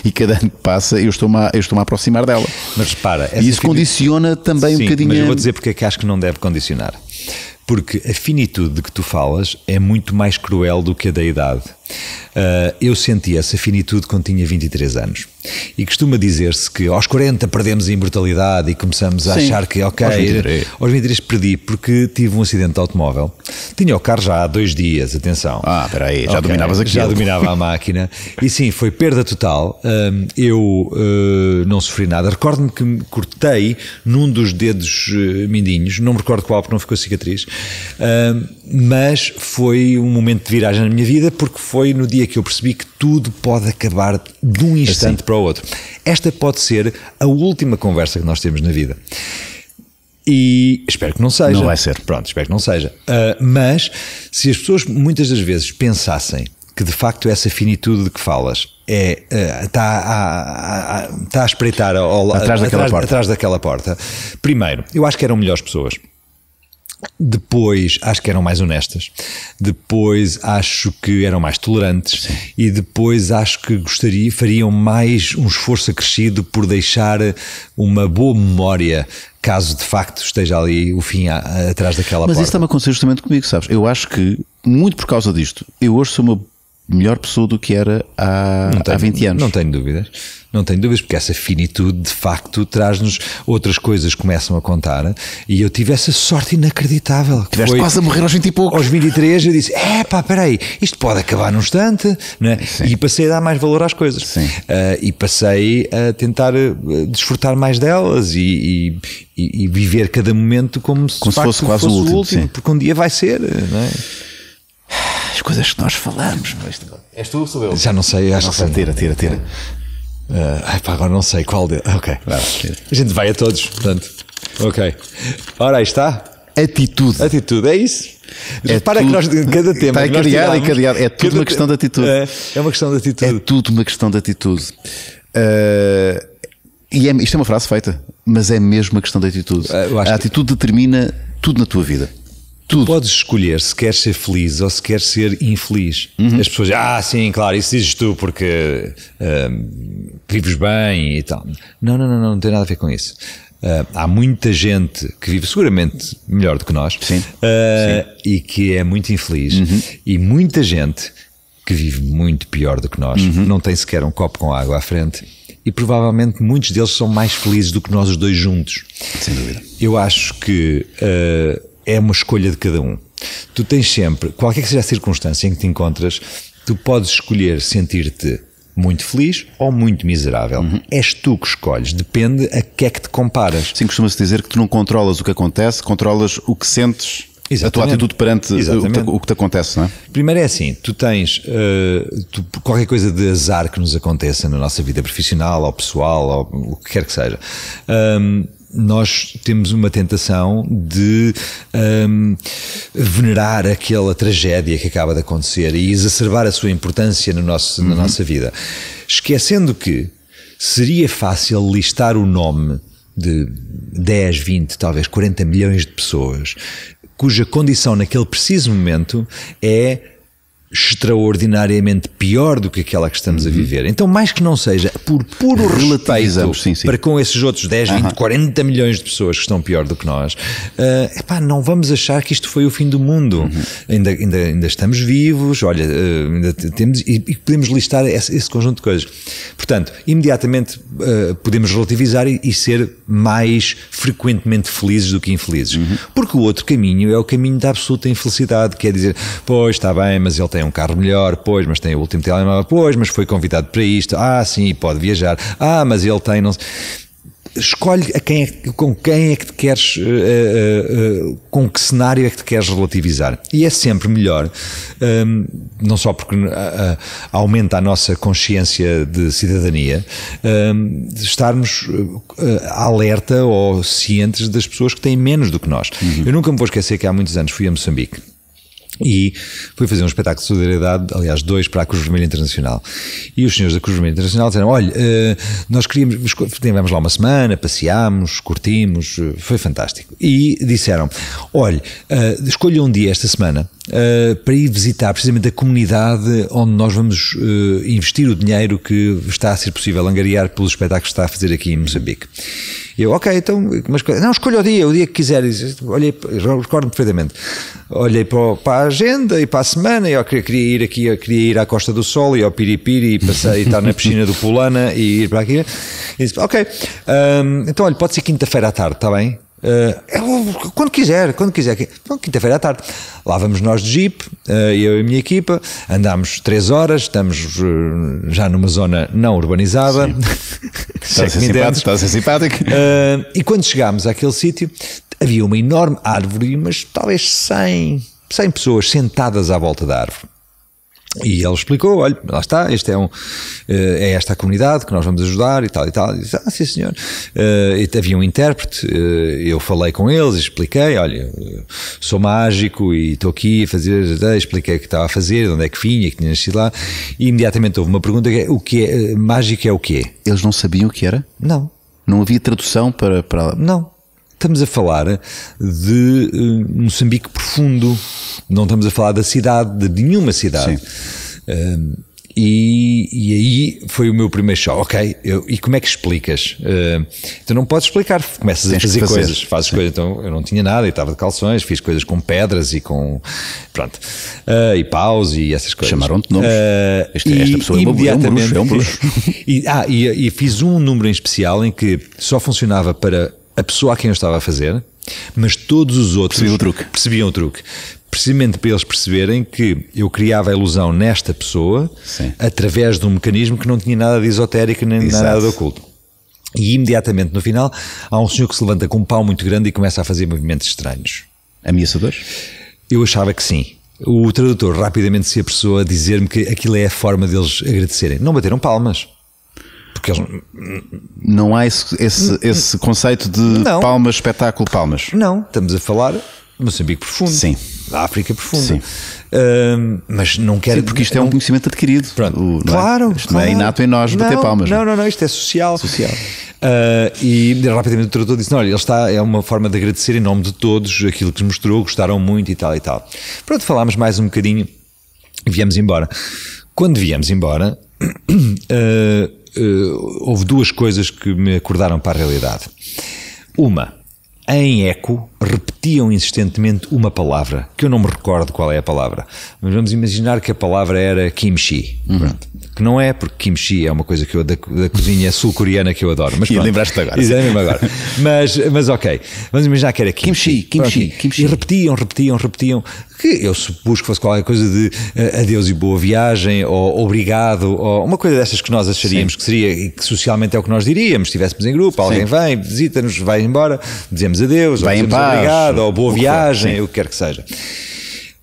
e cada ano que passa eu estou-me a, eu estou-me a aproximar dela. Mas repara, e isso finitude... condiciona também, sim, um bocadinho. Mas eu vou dizer porque é que acho que não deve condicionar. Porque a finitude de que tu falas é muito mais cruel do que a da idade. Uh, eu senti essa finitude quando tinha vinte e três anos. E costuma dizer-se que aos quarenta perdemos a imortalidade e começamos a Sim, achar que, ok, aos vinte e três perdi porque tive um acidente de automóvel. Tinha o carro já há dois dias, atenção. Ah, espera aí, já okay, dominavas aquilo. Já dominava a máquina. E sim, foi perda total. Um, eu uh, não sofri nada. Recordo-me que me cortei num dos dedos uh, mindinhos, não me recordo qual porque não ficou cicatriz, um, mas foi um momento de viragem na minha vida porque foi no dia que eu percebi que tudo pode acabar de um instante assim. Para para o outro. Esta pode ser a última conversa que nós temos na vida. E espero que não seja. Não vai ser. Pronto, espero que não seja. Uh, mas se as pessoas muitas das vezes pensassem que de facto essa finitude de que falas é, uh, está, a, a, a, está a espreitar ao, atrás, a, daquela atrás, porta. atrás daquela porta. Primeiro, eu acho que eram melhores pessoas. Depois, acho que eram mais honestas. Depois, acho que eram mais tolerantes. Sim. E depois, acho que gostaria, fariam mais um esforço acrescido por deixar uma boa memória, caso de facto esteja ali o fim a, a, atrás daquela porta. Mas isso está-me a acontecer justamente comigo, sabes? Eu acho que, muito por causa disto, eu hoje sou uma melhor pessoa do que era há, tenho, há vinte anos. Não tenho dúvidas, não tenho dúvidas, porque essa finitude de facto traz-nos outras coisas que começam a contar. E eu tive essa sorte inacreditável. Tiveste quase a morrer aos vinte e poucos. Aos vinte e três eu disse, é pá, peraí, isto pode acabar num instante, não é? E passei a dar mais valor às coisas. Sim. Uh, e passei a tentar desfrutar mais delas e, e, e viver cada momento como se, como se fosse, quase fosse o último, último porque um dia vai ser, não é? As coisas que nós falamos. És tu ou sou eu? Já não sei, acho Nossa, que sim. Tira, tira, tira. Uh, ai pá, agora não sei qual de... Ok, vai, a gente vai a todos, portanto. Ok. Ora, aí está. Atitude. Atitude, é isso. É Repara tudo, que nós, cada tema... Está encadeado, encadeado. É tudo cada, uma questão de atitude. É, é uma questão de atitude. É tudo uma questão de atitude. Uh, e é, isto é uma frase feita, mas é mesmo uma questão de atitude. Uh, a atitude que... determina tudo na tua vida. Tudo. Podes escolher se queres ser feliz ou se queres ser infeliz. Uhum. As pessoas dizem, ah sim, claro, isso dizes tu porque uh, vives bem e tal. Não, não, não, não, não tem nada a ver com isso. Uh, há muita gente que vive seguramente melhor do que nós. Sim. Uh, sim. E que é muito infeliz. Uhum. E muita gente que vive muito pior do que nós. Uhum. Não tem sequer um copo com água à frente. E provavelmente muitos deles são mais felizes do que nós os dois juntos. Sem dúvida. Eu acho que... Uh, é uma escolha de cada um. Tu tens sempre, qualquer que seja a circunstância em que te encontras, tu podes escolher sentir-te muito feliz ou muito miserável. Uhum. És tu que escolhes, depende a que é que te comparas. Sim, costuma-se dizer que tu não controlas o que acontece, controlas o que sentes. Exatamente. A tua atitude perante o que, te, o que te acontece, não é? Primeiro é assim, tu tens uh, tu, qualquer coisa de azar que nos aconteça na nossa vida profissional ou pessoal ou o que quer que seja. Um, Nós temos uma tentação de um, venerar aquela tragédia que acaba de acontecer e exacerbar a sua importância no nosso, uhum. na nossa vida. Esquecendo que seria fácil listar o nome de dez, vinte, talvez quarenta milhões de pessoas cuja condição naquele preciso momento é extraordinariamente pior do que aquela que estamos uhum. a viver. Então, mais que não seja, por puro respeito sim, sim. para com esses outros dez, vinte, quarenta milhões de pessoas que estão pior do que nós, uh, epá, não vamos achar que isto foi o fim do mundo. Uhum. Ainda, ainda, ainda estamos vivos, olha, uh, ainda temos, e, e podemos listar esse, esse conjunto de coisas. Portanto, imediatamente uh, podemos relativizar e, e ser mais frequentemente felizes do que infelizes. Uhum. Porque o outro caminho é o caminho da absoluta infelicidade, que é dizer, pois, está bem, mas ele tem um carro melhor, pois, mas tem o último telemóvel, pois, mas foi convidado para isto, ah sim, pode viajar, ah, mas ele tem não... Escolhe a quem é, com quem é que te queres uh, uh, uh, com que cenário é que te queres relativizar, e é sempre melhor um, não só porque uh, uh, aumenta a nossa consciência de cidadania, um, estarmos uh, alerta ou cientes das pessoas que têm menos do que nós. Uhum. Eu nunca me vou esquecer que há muitos anos fui a Moçambique e fui fazer um espetáculo de solidariedade, aliás dois, para a Cruz Vermelha Internacional, e os senhores da Cruz Vermelha Internacional disseram, olha, nós queríamos, tivemos lá uma semana, passeámos, curtimos, foi fantástico, e disseram, olha, escolha um dia esta semana para ir visitar precisamente a comunidade onde nós vamos investir o dinheiro que está a ser possível angariar pelos espetáculos que está a fazer aqui em Moçambique. Eu, ok, então, mas não, escolha o dia, o dia que quiseres. Olhei, recordo-me perfeitamente, olhei para, para a agenda e para a semana, eu queria ir aqui, eu queria ir à Costa do Sol e ao Piripiri e, passar, e estar na piscina do Pulana e ir para aqui. E disse, ok, um, então olha, pode ser quinta-feira à tarde, está bem? Uh, quando quiser, quando quiser. Então, quinta-feira à tarde. Lá vamos nós de Jeep, uh, eu e a minha equipa. Andámos três horas, estamos uh, já numa zona não urbanizada. Está a ser simpático, está a ser simpático. Uh, e quando chegámos àquele sítio, havia uma enorme árvore, mas talvez cem pessoas sentadas à volta da árvore. E ele explicou, olha, lá está, este é, um, é esta a comunidade que nós vamos ajudar e tal e tal. E disse, ah, sim senhor. Uh, havia um intérprete, uh, eu falei com eles, expliquei, olha, sou mágico e estou aqui a fazer, expliquei o que estava a fazer, de onde é que vinha, que tinha nascido lá. E imediatamente houve uma pergunta, que é, o que é, mágico é o quê? Eles não sabiam o que era? Não. Não havia tradução para... para... Não. Estamos a falar de uh, Moçambique profundo, não estamos a falar da cidade, de nenhuma cidade. Uh, e, e aí foi o meu primeiro show. Ok, eu, e como é que explicas? Uh, então não podes explicar, começas Tens a fazer, fazer coisas, fazes Sim. coisas. Então eu não tinha nada, eu estava de calções, fiz coisas com pedras e com. Pronto. Uh, e paus e essas coisas. Chamaram-te nomes. Uh, esta, e, esta pessoa imediatamente, é um bruxo. É um bruxo. e, ah, e, e fiz um número em especial em que só funcionava para. A pessoa a quem eu estava a fazer, mas todos os outros percebiam o truque, percebiam o truque. Precisamente para eles perceberem que eu criava a ilusão nesta pessoa Sim. através de um mecanismo que não tinha nada de esotérico nem Exato. Nada de oculto. E imediatamente no final há um senhor que se levanta com um pau muito grande e começa a fazer movimentos estranhos. Ameaçadores? Eu achava que sim. O tradutor rapidamente se apressou a dizer-me que aquilo é a forma deles agradecerem. Não bateram palmas. Porque eles... Não há esse, esse, esse conceito de não. palmas, espetáculo, palmas. Não, estamos a falar Moçambique profundo, Sim. da África profunda. Sim. Uh, mas não quero. Sim, porque isto é um conhecimento adquirido. Pronto. O, claro, é? Isto claro. Não é inato em nós não, bater palmas. Não, não, não, isto é social. social. Uh, e rapidamente o tradutor disse: não, olha, ele está, é uma forma de agradecer em nome de todos aquilo que nos mostrou, gostaram muito e tal e tal. Pronto, falámos mais um bocadinho e viemos embora. Quando viemos embora. Uh, Uh, houve duas coisas que me acordaram para a realidade. Uma, em eco, repetiam insistentemente uma palavra, que eu não me recordo qual é a palavra, mas vamos imaginar que a palavra era kimchi. Uhum. Pronto. Que não é, porque kimchi é uma coisa que eu, da, da cozinha sul-coreana que eu adoro. Mas e lembraste-te agora. Exatamente agora. Mas, mas ok, vamos imaginar que era kimchi. Kimchi, kimchi, kimchi. E repetiam, repetiam, repetiam, que eu supus que fosse qualquer coisa de uh, adeus e boa viagem, ou obrigado, ou uma coisa dessas que nós acharíamos Sim. que seria, e que socialmente é o que nós diríamos, se estivéssemos em grupo, alguém Sim. vem, visita-nos, vai embora, dizemos adeus, vai ou dizemos paz, obrigado, ou boa viagem, o que quer que seja.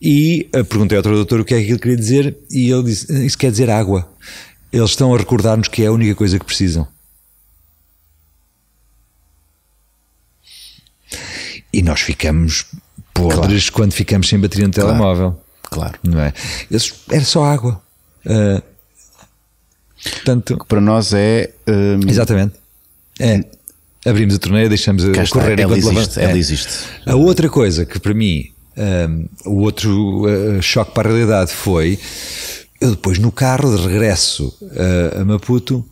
E perguntei ao tradutor o que é que ele queria dizer e ele disse, isso quer dizer água. Eles estão a recordar-nos que é a única coisa que precisam. E nós ficamos podres claro. Quando ficamos sem bateria no telemóvel. Claro. claro. Não é? Eles, era só água. Uh, portanto, que para nós é... Um... Exatamente. É. Abrimos a torneira, deixamos a correr está, ela existe, ela é. existe. A outra coisa que para mim... Um, o outro uh, choque para a realidade foi eu depois no carro de regresso uh, a Maputo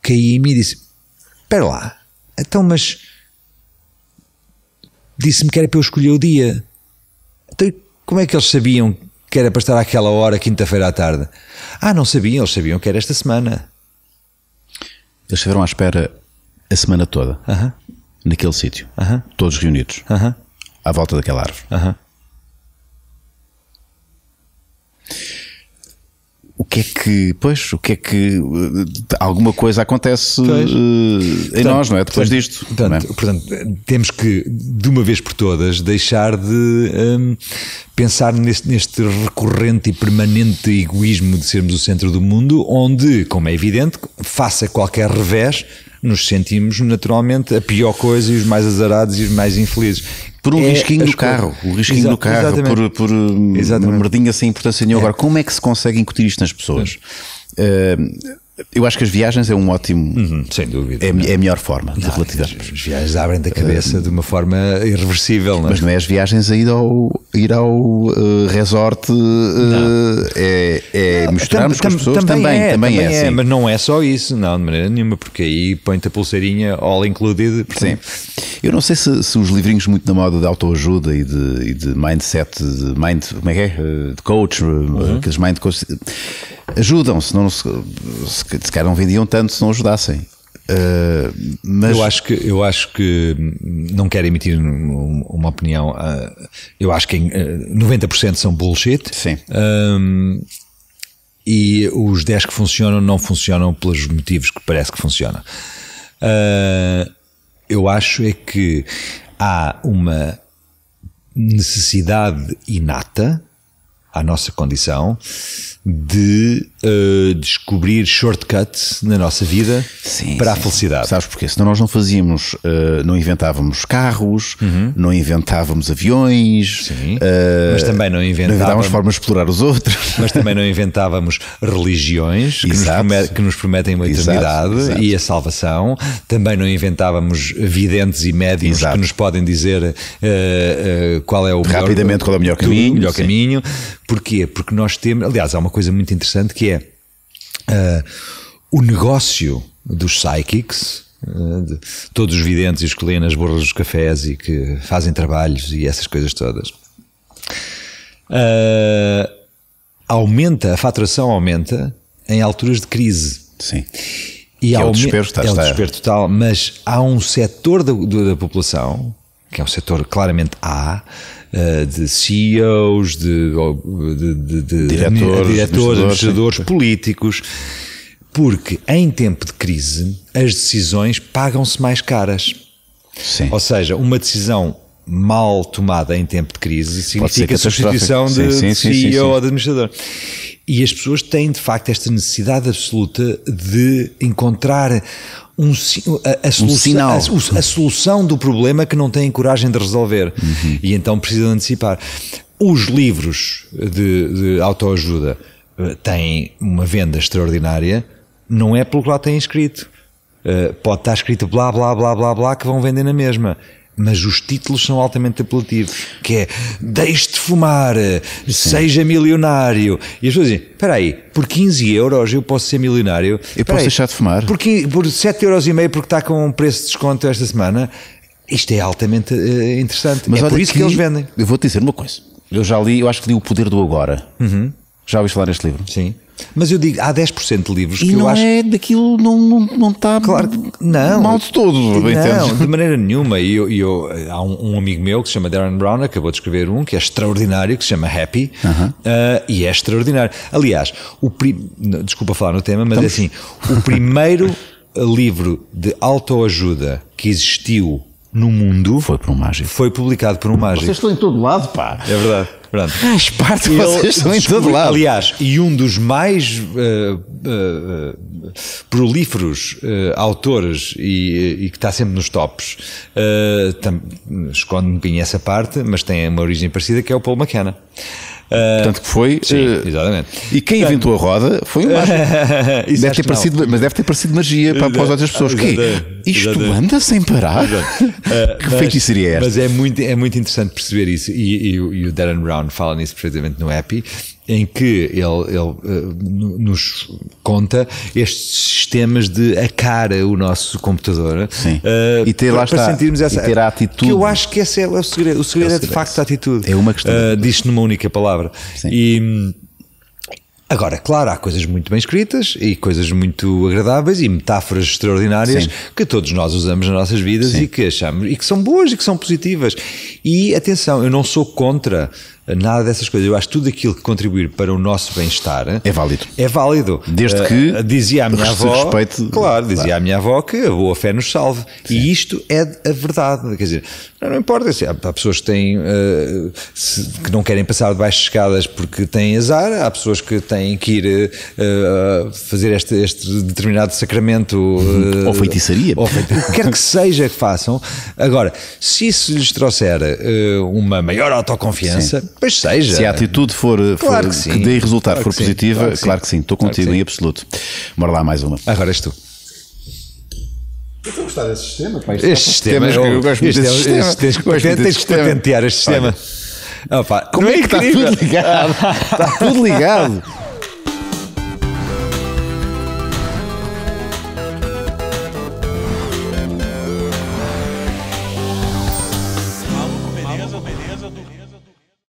caí em mim e disse espera lá, então mas disse-me que era para eu escolher o dia, então como é que eles sabiam que era para estar àquela hora quinta-feira à tarde? Ah, não sabiam, eles sabiam que era esta semana, eles estiveram à espera a semana toda uh-huh. naquele sítio, uh-huh. todos reunidos uh-huh. à volta daquela árvore. Uhum. O que é que, pois, o que é que alguma coisa acontece uh, em portanto, nós, não é? Depois portanto, disto. Portanto, é? portanto, temos que, de uma vez por todas, deixar de um, pensar neste, neste recorrente e permanente egoísmo de sermos o centro do mundo, onde, como é evidente, faça qualquer revés, nos sentimos naturalmente a pior coisa e os mais azarados e os mais infelizes. Por um é risquinho do carro, o risquinho Exato, do carro, exatamente. por, por exatamente. uma merdinha sem importância nenhuma. É. Agora, como é que se consegue incutir isto nas pessoas? É. Uh, eu acho que as viagens é um ótimo... Uhum, sem dúvida. É, é a melhor forma não, de relativizarmos. As viagens abrem da cabeça uh, de uma forma irreversível. Não é? Mas não é as viagens a ir ao, ir ao uh, resort, uh, é, é misturarmos tam, com as tam, pessoas. Também, também, é, também, também é, é, mas não é só isso, não, de maneira nenhuma, porque aí põe-te a pulseirinha all included. Sim. Eu não sei se, se os livrinhos muito na moda de autoajuda e de, e de mindset, de mind, como é que é? De coach, uhum. aqueles mind coach... Ajudam, se não se, se calhar não vendiam tanto se não ajudassem. Uh, mas... eu, acho que, eu acho que não quero emitir uma opinião. Uh, eu acho que uh, noventa por cento são bullshit. Sim. Um, e os dez que funcionam não funcionam pelos motivos que parece que funcionam. Uh, eu acho é que há uma necessidade inata à nossa condição de uh, descobrir shortcut na nossa vida sim, para sim, a felicidade. Sabes porquê? Senão nós não fazíamos, uh, não inventávamos carros, uhum. não inventávamos aviões, sim. Uh, mas também não inventávamos, não inventávamos formas de explorar os outros, mas também não inventávamos religiões que, nos, promete, que nos prometem uma eternidade exato, exato. E a salvação, também não inventávamos videntes e médiums exato. Que nos podem dizer uh, uh, qual é o rapidamente melhor, qual é o melhor caminho, melhor caminho. Porquê? Porque nós temos, aliás, há uma coisa muito interessante que é uh, o negócio dos psychics, uh, de, todos os videntes e os que leem nas borlas dos cafés e que fazem trabalhos e essas coisas todas, uh, aumenta, a faturação aumenta em alturas de crise. Sim. E é o desespero, está, é está. O desespero total, mas há um setor da, da população, que é um setor claramente A, de C E Os, de, de, de, de diretores, diretores administradores, sim. políticos, porque em tempo de crise as decisões pagam-se mais caras. Sim. Ou seja, uma decisão mal tomada em tempo de crise significa a substituição de, sim, sim, de C E O sim, sim, sim. ou de administrador. E as pessoas têm de facto esta necessidade absoluta de encontrar um, a, a, um solução, sinal. A, a solução do problema que não têm coragem de resolver uhum. e então precisam antecipar. Os livros de, de autoajuda têm uma venda extraordinária, não é pelo que lá têm escrito, uh, pode estar escrito blá blá blá blá blá que vão vender na mesma. Mas os títulos são altamente apelativos, que é, deixe de fumar, sim. seja milionário. E as pessoas dizem, espera aí, por quinze euros eu posso ser milionário? Eu posso aí, deixar de fumar? Por, por sete euros e meio porque está com um preço de desconto esta semana? Isto é altamente uh, interessante, mas é por isso que, que eles vendem. Eu vou-te dizer uma coisa, eu já li, eu acho que li O Poder do Agora. Uhum. Já ouviste falar deste livro? Sim. Mas eu digo, há dez por cento de livros e que eu acho... E não é daquilo, não, não, não está claro, não, mal de todo. Não, de maneira nenhuma. E eu, eu, há um, um amigo meu que se chama Darren Brown, acabou de escrever um que é extraordinário, que se chama Happy, uh-huh. uh, e é extraordinário. Aliás, o prim... desculpa falar no tema, mas é assim, o primeiro livro de autoajuda que existiu no mundo foi por um mágico. Foi publicado por um mágico. Vocês estão em todo lado, pá. É verdade. Pronto. Mas parte de vocês estão em todo lado. Aliás, e um dos mais uh, uh, prolíferos uh, autores e, e que está sempre nos tops, uh, tam, esconde um bocadinho essa parte, mas tem uma origem parecida, que é o Paul McKenna. Uh, Portanto, que foi. Sim, uh, exatamente. E quem Portanto, inventou a roda foi um mágico. Deve ter parecido, mas deve ter parecido magia para, para as outras pessoas. Que isto exatamente. Anda sem parar? Uh, que mas, feitiçaria é esta? Mas é muito, é muito interessante perceber isso. E, e, e o Darren Brown fala nisso perfeitamente no Happy, em que ele, ele uh, nos conta estes sistemas de acar o nosso computador. Sim. Uh, e ter, para, lá está, para sentirmos essa, e ter a atitude. Que eu acho que esse é o segredo. O segredo é, o segredo é de facto a atitude. É uma questão. Uh, diz-se numa única palavra. Sim. E agora, claro, há coisas muito bem escritas e coisas muito agradáveis e metáforas extraordinárias sim. que todos nós usamos nas nossas vidas sim. e que achamos, e que são boas e que são positivas. E atenção, eu não sou contra nada dessas coisas. Eu acho que tudo aquilo que contribuir para o nosso bem-estar é válido. É válido. Desde que uh, dizia a minha avó, respeito, claro, dizia claro. A minha avó que a boa fé nos salve. Sim. E isto é a verdade. Quer dizer, não importa. Assim, há pessoas que têm uh, se, que não querem passar debaixo de escadas porque têm azar. Há pessoas que têm que ir uh, fazer este, este determinado sacramento uh, ou feitiçaria. Ou feitiçaria. Quer que seja que façam. Agora, se isso lhes trouxer uh, uma maior autoconfiança. Sim. Pois seja. Se a atitude for, claro for que, que dê resultado, claro for sim, positiva, claro que, claro que sim, estou claro contigo em absoluto. Bora lá, mais uma. Agora és tu. Eu estou a gostar desse sistema. Pá, este este sistema, sistema, eu gosto muito desse sistema. Este, este, este, este, tens que patentear este sistema. Opa, como é que está tudo ligado? Está tudo ligado.